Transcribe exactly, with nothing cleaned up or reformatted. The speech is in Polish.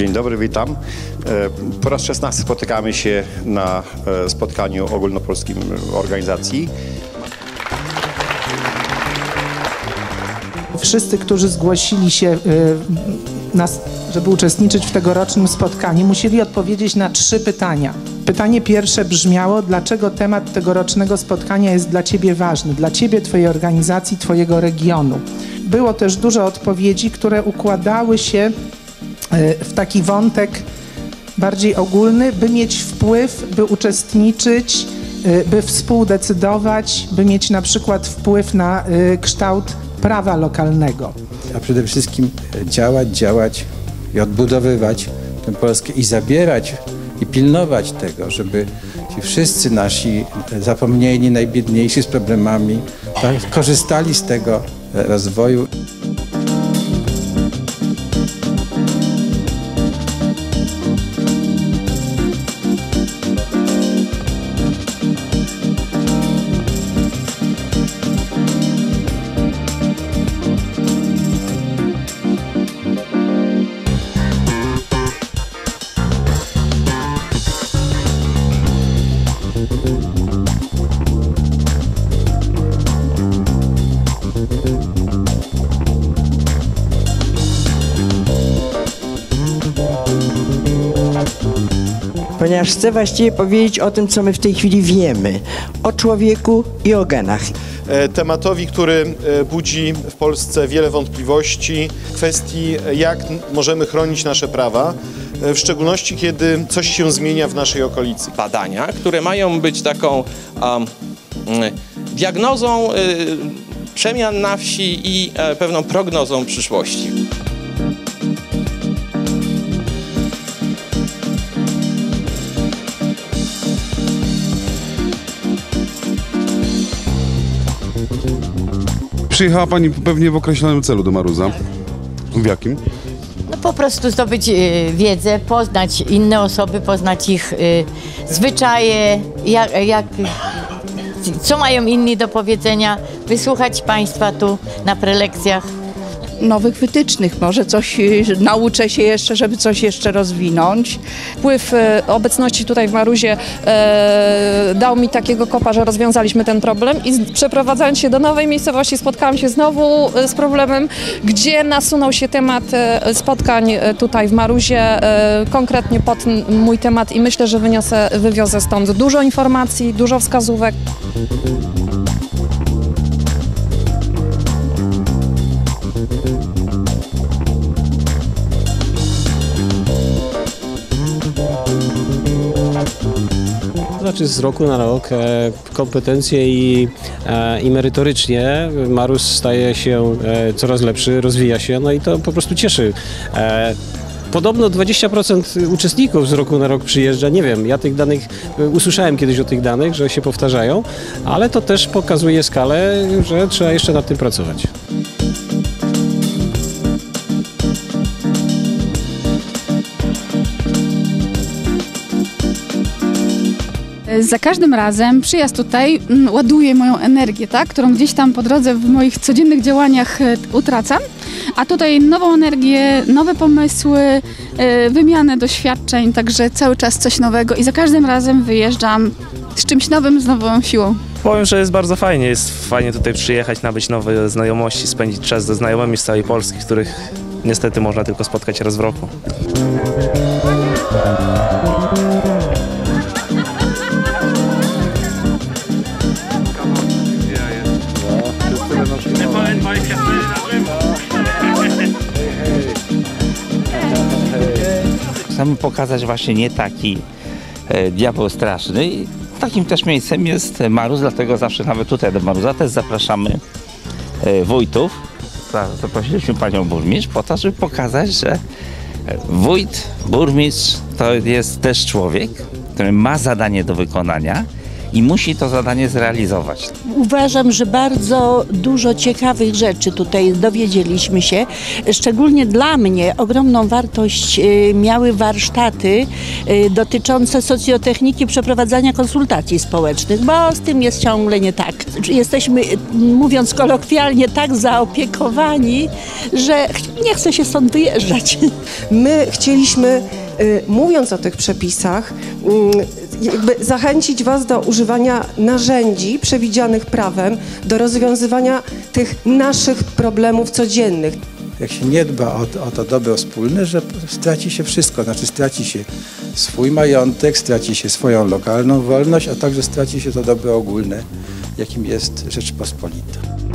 Dzień dobry, witam. Po raz szesnasty spotykamy się na spotkaniu ogólnopolskim organizacji. Wszyscy, którzy zgłosili się, żeby uczestniczyć w tegorocznym spotkaniu, musieli odpowiedzieć na trzy pytania. Pytanie pierwsze brzmiało, dlaczego temat tegorocznego spotkania jest dla Ciebie ważny, dla Ciebie, Twojej organizacji, Twojego regionu. Było też dużo odpowiedzi, które układały się w taki wątek bardziej ogólny, by mieć wpływ, by uczestniczyć, by współdecydować, by mieć na przykład wpływ na kształt prawa lokalnego. A przede wszystkim działać, działać i odbudowywać tę Polskę i zabierać i pilnować tego, żeby ci wszyscy nasi zapomnieni, najbiedniejsi z problemami tak, korzystali z tego rozwoju. Ponieważ chcę właściwie powiedzieć o tym, co my w tej chwili wiemy, o człowieku i o genach. Tematowi, który budzi w Polsce wiele wątpliwości, kwestii, jak możemy chronić nasze prawa, w szczególności kiedy coś się zmienia w naszej okolicy. Badania, które mają być taką um, diagnozą y, przemian na wsi i y, pewną prognozą przyszłości. Przyjechała Pani pewnie w określonym celu do Maróza. W jakim? No po prostu zdobyć y, wiedzę, poznać inne osoby, poznać ich y, zwyczaje, jak, jak, co mają inni do powiedzenia, wysłuchać Państwa tu na prelekcjach. Nowych wytycznych, może coś nauczę się jeszcze, żeby coś jeszcze rozwinąć. Wpływ obecności tutaj w Marózie e, dał mi takiego kopa, że rozwiązaliśmy ten problem i przeprowadzając się do nowej miejscowości spotkałam się znowu z problemem, gdzie nasunął się temat spotkań tutaj w Marózie, e, konkretnie pod mój temat i myślę, że wyniosę, wywiozę stąd dużo informacji, dużo wskazówek. Znaczy z roku na rok kompetencje i, i merytorycznie Maróz staje się coraz lepszy, rozwija się, no i to po prostu cieszy. Podobno dwadzieścia procent uczestników z roku na rok przyjeżdża, nie wiem, ja tych danych, usłyszałem kiedyś o tych danych, że się powtarzają, ale to też pokazuje skalę, że trzeba jeszcze nad tym pracować. Za każdym razem przyjazd tutaj ładuje moją energię, tak, którą gdzieś tam po drodze w moich codziennych działaniach utracam, a tutaj nową energię, nowe pomysły, wymianę doświadczeń, także cały czas coś nowego i za każdym razem wyjeżdżam z czymś nowym, z nową siłą. Powiem, że jest bardzo fajnie, jest fajnie tutaj przyjechać, nabyć nowe znajomości, spędzić czas ze znajomymi z całej Polski, których niestety można tylko spotkać raz w roku. Chcemy pokazać właśnie nie taki e, diabeł straszny. I takim też miejscem jest Maróz, dlatego zawsze nawet tutaj do Maróza też zapraszamy e, wójtów. Zaprosiliśmy panią burmistrz po to, żeby pokazać, że wójt, burmistrz to jest też człowiek, który ma zadanie do wykonania i musi to zadanie zrealizować. Uważam, że bardzo dużo ciekawych rzeczy tutaj dowiedzieliśmy się. Szczególnie dla mnie ogromną wartość miały warsztaty dotyczące socjotechniki przeprowadzania konsultacji społecznych, bo z tym jest ciągle nie tak. Jesteśmy, mówiąc kolokwialnie, tak zaopiekowani, że nie chce się stąd wyjeżdżać. My chcieliśmy, mówiąc o tych przepisach, jakby zachęcić Was do używania narzędzi przewidzianych prawem do rozwiązywania tych naszych problemów codziennych. Jak się nie dba o, o to dobro wspólne, że straci się wszystko, znaczy straci się swój majątek, straci się swoją lokalną wolność, a także straci się to dobro ogólne, jakim jest Rzeczpospolita.